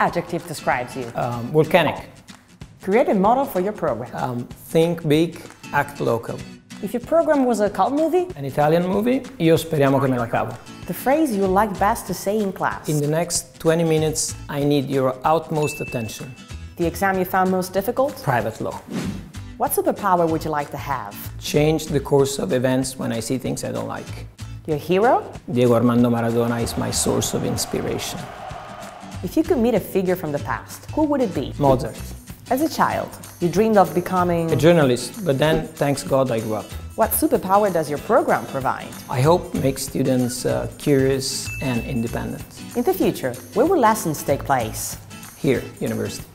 adjective describes you? Volcanic. Create a model for your program. Think big, act local. If your program was a cult movie? An Italian movie, Io speriamo che me la cavo. The phrase you like best to say in class? In the next 20 minutes, I need your utmost attention. The exam you found most difficult? Private law. What superpower would you like to have? Change the course of events when I see things I don't like. Your hero? Diego Armando Maradona is my source of inspiration. If you could meet a figure from the past, who would it be? Mozart. As a child, you dreamed of becoming a journalist, but then, thanks God, I grew up. What superpower does your program provide? I hope makes students curious and independent. In the future, where will lessons take place? Here, university.